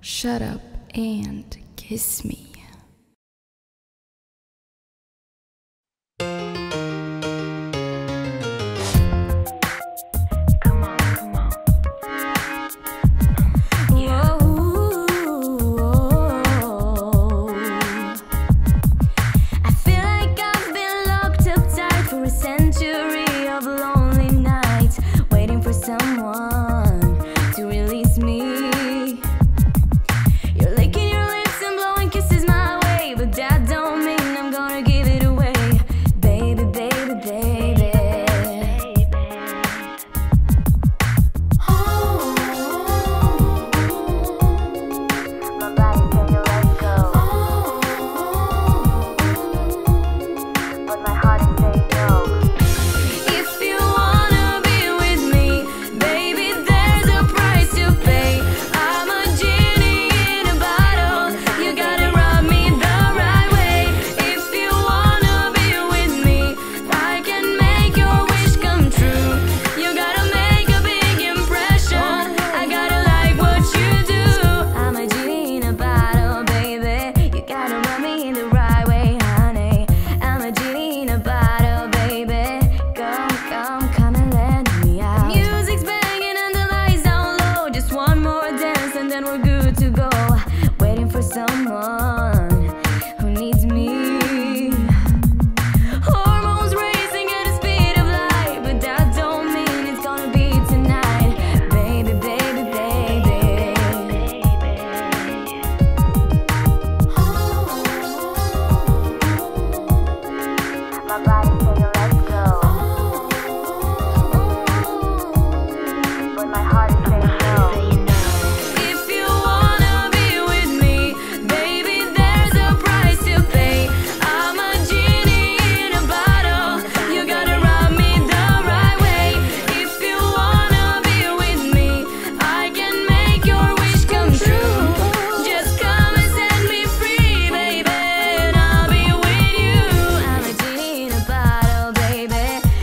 Shut Up and Kiss Me.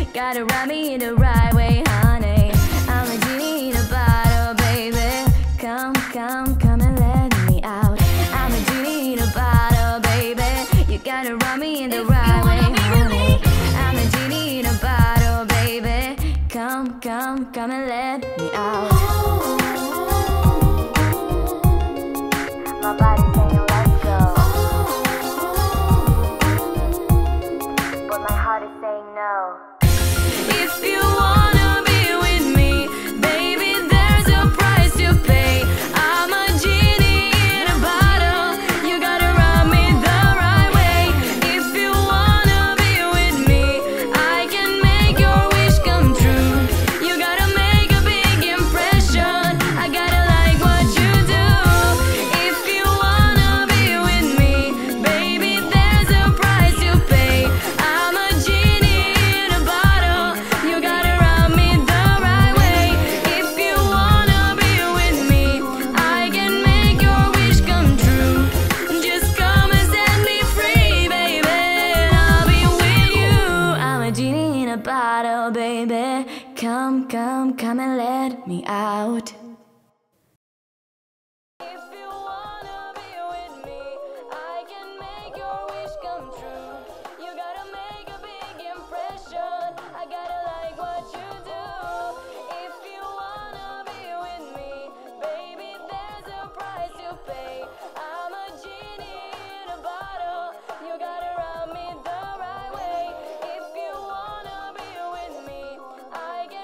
Gotta rub me in the right way, honey. I'm a genie in a bottle, baby. Come, come, come and let me out. I'm a genie in a bottle, baby. You gotta rub me in the right way, honey. I'm a genie in a bottle, baby. Come, come, come and let me out.